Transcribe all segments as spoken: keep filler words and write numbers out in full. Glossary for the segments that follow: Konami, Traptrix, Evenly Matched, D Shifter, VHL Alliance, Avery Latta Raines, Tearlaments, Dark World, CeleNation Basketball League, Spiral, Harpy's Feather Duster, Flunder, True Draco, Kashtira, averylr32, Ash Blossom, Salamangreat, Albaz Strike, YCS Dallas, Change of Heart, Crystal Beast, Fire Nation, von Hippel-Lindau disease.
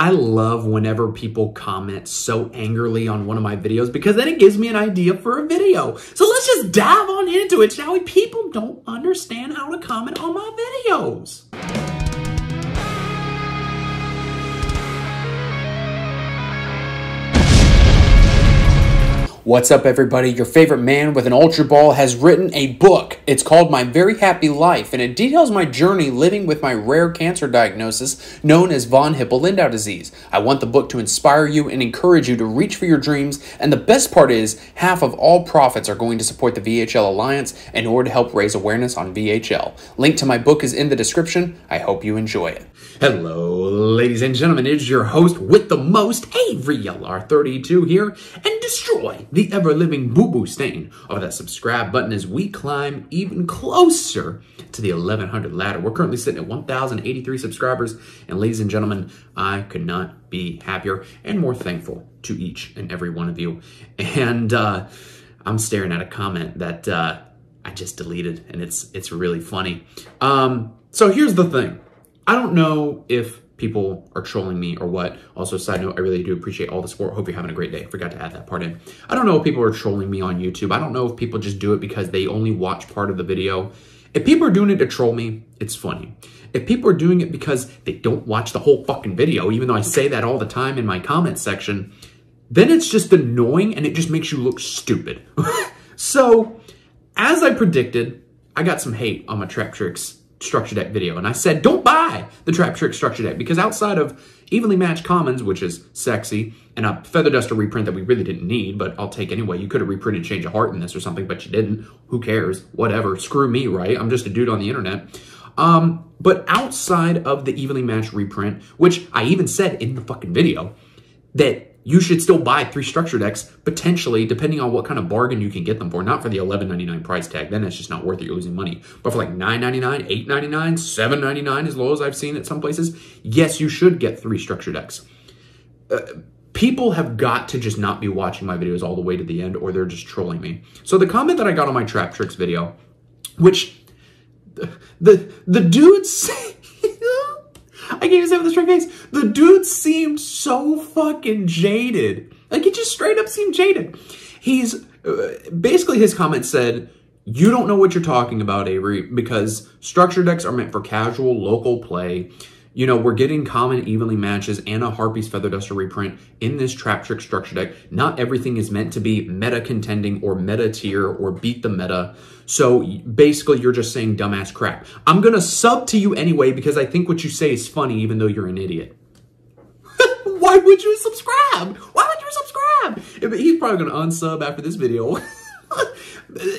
I love whenever people comment so angrily on one of my videos, because then it gives me an idea for a video. So let's just dive on into it, shall we? People don't understand how to comment on my videos. What's up, everybody? Your favorite man with an ultra ball has written a book. It's called My Very Happy Life, and it details my journey living with my rare cancer diagnosis known as von Hippel-Lindau disease. I want the book to inspire you and encourage you to reach for your dreams, and the best part is, half of all profits are going to support the V H L Alliance in order to help raise awareness on V H L. Link to my book is in the description. I hope you enjoy it. Hello, ladies and gentlemen. It is your host with the most, Avery L R thirty-two here, and destroy the ever-living boo-boo stain of that subscribe button as we climb even closer to the eleven hundred ladder. We're currently sitting at one thousand eighty-three subscribers, and ladies and gentlemen, I could not be happier and more thankful to each and every one of you. And uh, I'm staring at a comment that uh, I just deleted, and it's, it's really funny. Um, so here's the thing. I don't know if people are trolling me or what. Also, side note, I really do appreciate all the support. Hope you're having a great day. Forgot to add that part in. I don't know if people are trolling me on YouTube. I don't know if people just do it because they only watch part of the video. If people are doing it to troll me, it's funny. If people are doing it because they don't watch the whole fucking video, even though I say that all the time in my comment section, then it's just annoying and it just makes you look stupid. So, as I predicted, I got some hate on my Traptrix structure deck video, and I said don't buy the Traptrix structure deck because outside of Evenly Matched commons, which is sexy, and a Feather Duster reprint that we really didn't need, but I'll take anyway. You could have reprinted Change of Heart in this or something, but you didn't. Who cares? Whatever. Screw me, right? I'm just a dude on the internet. Um, but outside of the Evenly Matched reprint, which I even said in the fucking video, that you should still buy three structure decks, potentially, depending on what kind of bargain you can get them for. Not for the eleven ninety-nine price tag. Then it's just not worth it. You're losing money. But for like nine ninety-nine, eight ninety-nine, seven ninety-nine, as low as I've seen at some places, yes, you should get three structure decks. Uh, people have got to just not be watching my videos all the way to the end, or they're just trolling me. So the comment that I got on my Traptrix video, which the, the, the dude said, I can't even say with a straight face. The dude seemed so fucking jaded. Like, he just straight up seemed jaded. He's, uh, basically his comment said, you don't know what you're talking about, Avery, because structure decks are meant for casual, local play. You know, we're getting common Evenly Matches and a Harpy's Feather Duster reprint in this Traptrix structure deck. Not everything is meant to be meta contending or meta tier or beat the meta. So basically you're just saying dumbass crap. I'm going to sub to you anyway because I think what you say is funny even though you're an idiot. Why would you subscribe? Why would you subscribe? He's probably going to unsub after this video.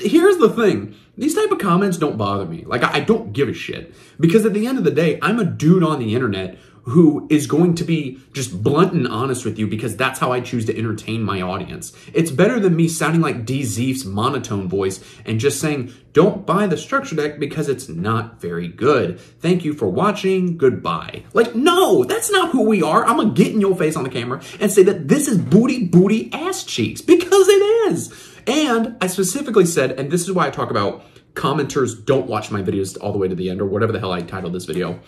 Here's the thing. These type of comments don't bother me. Like, I don't give a shit. Because at the end of the day, I'm a dude on the internet who is going to be just blunt and honest with you because that's how I choose to entertain my audience. It's better than me sounding like D Zeef's monotone voice and just saying, don't buy the structure deck because it's not very good. Thank you for watching. Goodbye. Like, no, that's not who we are. I'm going to get in your face on the camera and say that this is booty, booty, ass cheeks. Because it is. And I specifically said, and this is why I talk about commenters don't watch my videos all the way to the end or whatever the hell I titled this video,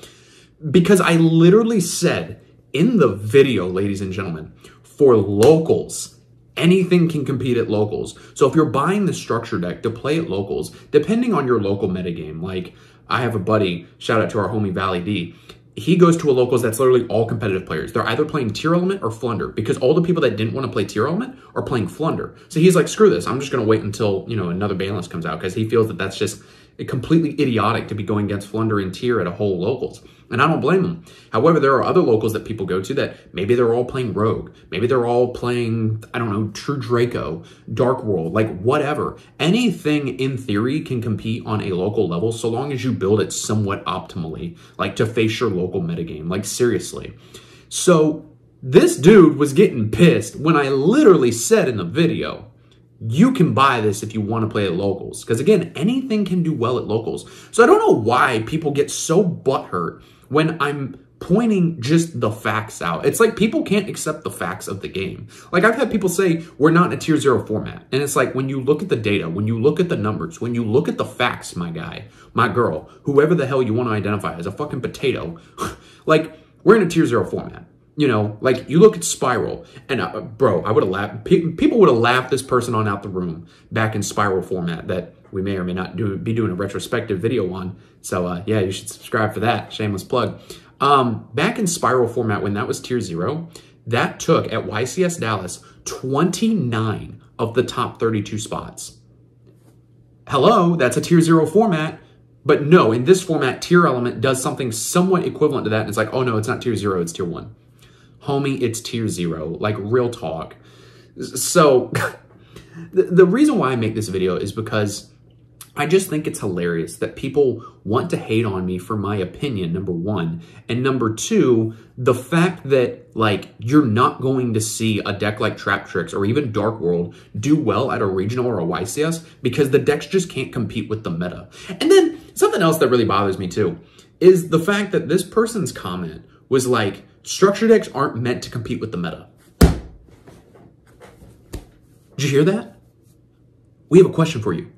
because I literally said in the video, ladies and gentlemen, for locals, anything can compete at locals. So if you're buying the structure deck to play at locals, depending on your local metagame, like I have a buddy, shout out to our homie Valley D, he goes to a locals that's literally all competitive players. They're either playing Tearlaments or Flunder because all the people that didn't want to play Tearlaments are playing Flunder. So he's like, screw this. I'm just going to wait until, you know, another balance comes out because he feels that that's just completely idiotic to be going against Flunder and Tier at a whole locals. And I don't blame him. However, there are other locals that people go to that maybe they're all playing Rogue. Maybe they're all playing, I don't know, True Draco, Dark World, like whatever. Anything in theory can compete on a local level so long as you build it somewhat optimally, like to face your local metagame, like seriously. So this dude was getting pissed when I literally said in the video, you can buy this if you want to play at locals. Because again, anything can do well at locals. So I don't know why people get so butthurt when I'm pointing just the facts out. It's like people can't accept the facts of the game. Like I've had people say, we're not in a tier zero format. And it's like, when you look at the data, when you look at the numbers, when you look at the facts, my guy, my girl, whoever the hell you want to identify as a fucking potato, like we're in a tier zero format. You know, like, you look at Spiral, and, uh, bro, I would have laughed. Pe people would have laughed this person on out the room back in Spiral format that we may or may not do be doing a retrospective video on. So, uh, yeah, you should subscribe for that. Shameless plug. Um, back in Spiral format, when that was tier zero, that took, at Y C S Dallas, twenty-nine of the top thirty-two spots. Hello, that's a tier zero format. But no, in this format, tier element does something somewhat equivalent to that. And it's like, oh, no, it's not tier zero, it's tier one. Homie, it's tier zero, like real talk. So the, the reason why I make this video is because I just think it's hilarious that people want to hate on me for my opinion, number one. And number two, the fact that, like, you're not going to see a deck like Traptrix or even Dark World do well at a regional or a Y C S because the decks just can't compete with the meta. And then something else that really bothers me too is the fact that this person's comment was like, structure decks aren't meant to compete with the meta. Did you hear that? We have a question for you.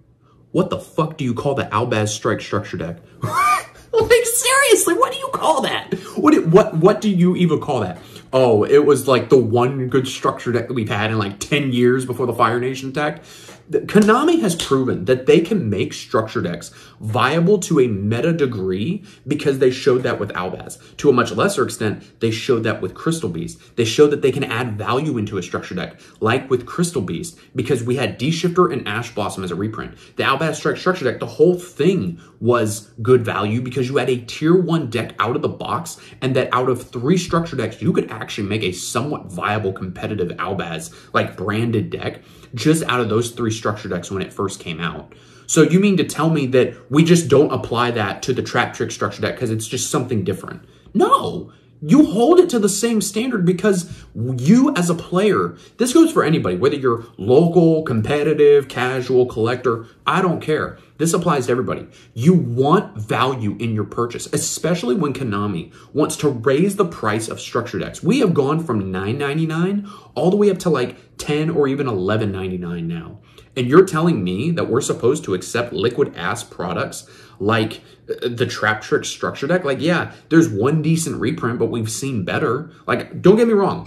What the fuck do you call the Albaz Strike structure deck? Like, seriously, what do you call that? What, what, what do you even call that? Oh, it was like the one good structure deck that we've had in like ten years before the Fire Nation attack. Konami has proven that they can make structure decks viable to a meta degree because they showed that with Albaz. To a much lesser extent, they showed that with Crystal Beast. They showed that they can add value into a structure deck, like with Crystal Beast, because we had D Shifter and Ash Blossom as a reprint. The Albaz Strike structure deck, the whole thing was good value because you had a tier one deck out of the box, and that out of three structure decks, you could actually make a somewhat viable competitive Albaz, like branded deck, just out of those three structure decks when it first came out. So you mean to tell me that we just don't apply that to the Traptrix structure deck because it's just something different? No, you hold it to the same standard because you as a player, this goes for anybody, whether you're local, competitive, casual, collector, I don't care. This applies to everybody. You want value in your purchase, especially when Konami wants to raise the price of structure decks. We have gone from nine ninety-nine all the way up to like ten or even eleven ninety-nine now. And you're telling me that we're supposed to accept liquid-ass products like the Traptrix structure deck? Like, yeah, there's one decent reprint, but we've seen better. Like, don't get me wrong.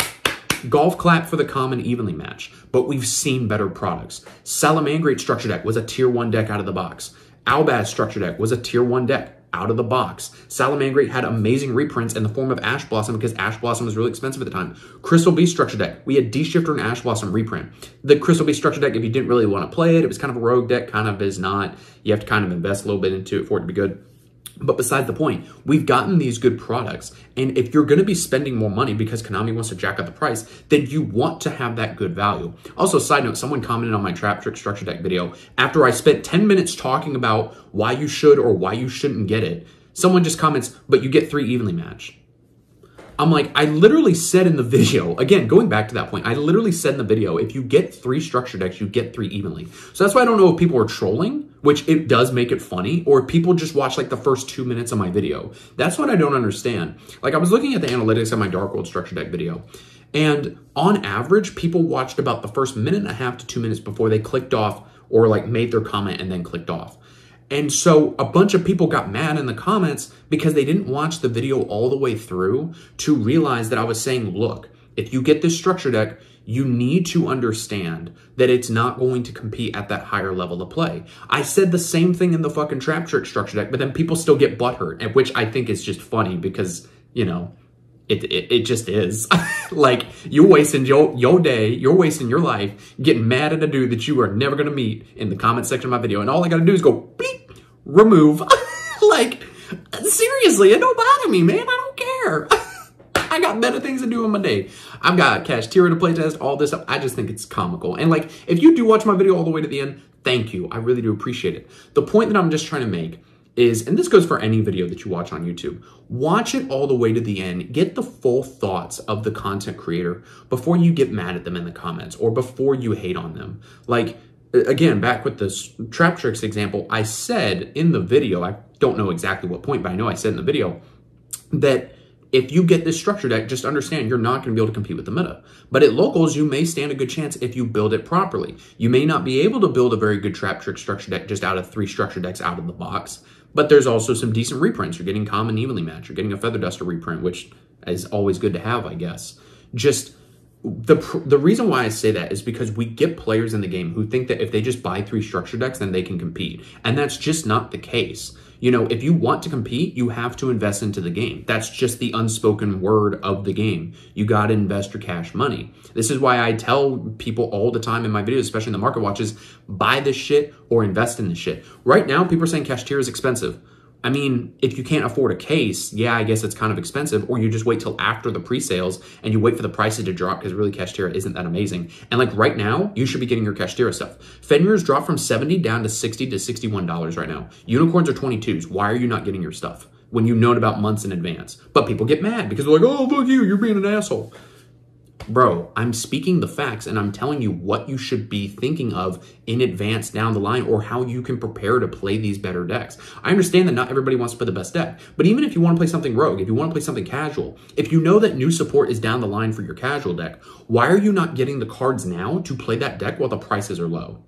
Golf clap for the common evenly match, but we've seen better products. Salamangreat structure deck was a tier one deck out of the box. Albaz structure deck was a tier one deck out of the box. Salamangreat had amazing reprints in the form of Ash Blossom because Ash Blossom was really expensive at the time. Crystal Beast structure deck, we had D Shifter and Ash Blossom reprint. The Crystal Beast structure deck, if you didn't really want to play it, it was kind of a rogue deck, kind of is not. You have to kind of invest a little bit into it for it to be good. But besides the point, we've gotten these good products. And if you're going to be spending more money because Konami wants to jack up the price, then you want to have that good value. Also, side note, someone commented on my Traptrix structure deck video after I spent ten minutes talking about why you should or why you shouldn't get it. Someone just comments, but you get three evenly matched. I'm like, I literally said in the video, again, going back to that point, I literally said in the video, if you get three structure decks, you get three evenly. So that's why I don't know if people are trolling, which it does make it funny, or people just watch like the first two minutes of my video. That's what I don't understand. Like, I was looking at the analytics of my Dark World structure deck video, and on average, people watched about the first minute and a half to two minutes before they clicked off or like made their comment and then clicked off. And so a bunch of people got mad in the comments because they didn't watch the video all the way through to realize that I was saying, look, if you get this structure deck, you need to understand that it's not going to compete at that higher level of play. I said the same thing in the fucking Traptrix structure deck, but then people still get butthurt, which I think is just funny because, you know, It, it, it just is. Like, you're wasting your, your day, you're wasting your life getting mad at a dude that you are never going to meet in the comment section of my video. And all I got to do is go, beep, remove. Like, seriously, it don't bother me, man. I don't care. I got better things to do in my day. I've got Kashtira to playtest, all this stuff. I just think it's comical. And like, if you do watch my video all the way to the end, thank you. I really do appreciate it. The point that I'm just trying to make is, and this goes for any video that you watch on YouTube, watch it all the way to the end. Get the full thoughts of the content creator before you get mad at them in the comments or before you hate on them. Like, again, back with this Traptrix example, I said in the video, I don't know exactly what point, but I know I said in the video that if you get this structure deck, just understand you're not going to be able to compete with the meta. But at locals, you may stand a good chance if you build it properly. You may not be able to build a very good Traptrix structure deck just out of three structure decks out of the box. But there's also some decent reprints. You're getting common evenly matched. You're getting a Feather Duster reprint, which is always good to have, I guess. Just the the reason why I say that is because we get players in the game who think that if they just buy three structure decks, then they can compete. And that's just not the case. You know, if you want to compete, you have to invest into the game. That's just the unspoken word of the game. You got to invest your cash money. This is why I tell people all the time in my videos, especially in the market watches, buy this shit or invest in this shit. Right now, people are saying Kashtira is expensive. I mean, if you can't afford a case, yeah, I guess it's kind of expensive, or you just wait till after the pre-sales and you wait for the prices to drop, because really Kashtira isn't that amazing. And like right now, you should be getting your Kashtira stuff. Fenrir's dropped from seventy down to sixty to sixty-one dollars right now. Unicorns are twenty-twos. Why are you not getting your stuff when you've known about months in advance? But people get mad because they're like, oh, fuck you, you're being an asshole. Bro, I'm speaking the facts and I'm telling you what you should be thinking of in advance down the line, or how you can prepare to play these better decks. I understand that not everybody wants to play the best deck, but even if you want to play something rogue, if you want to play something casual, if you know that new support is down the line for your casual deck, why are you not getting the cards now to play that deck while the prices are low?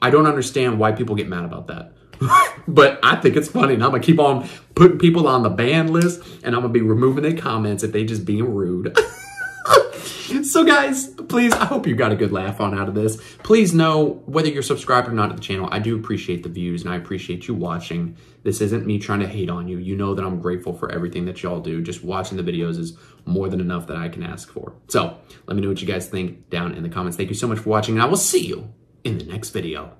I don't understand why people get mad about that. But I think it's funny, and I'm going to keep on putting people on the ban list, and I'm going to be removing their comments if they just being rude. So guys, please, I hope you got a good laugh on out of this. Please know, whether you're subscribed or not to the channel, I do appreciate the views and I appreciate you watching. This isn't me trying to hate on you. You know that I'm grateful for everything that y'all do. Just watching the videos is more than enough that I can ask for. So let me know what you guys think down in the comments. Thank you so much for watching, and I will see you in the next video.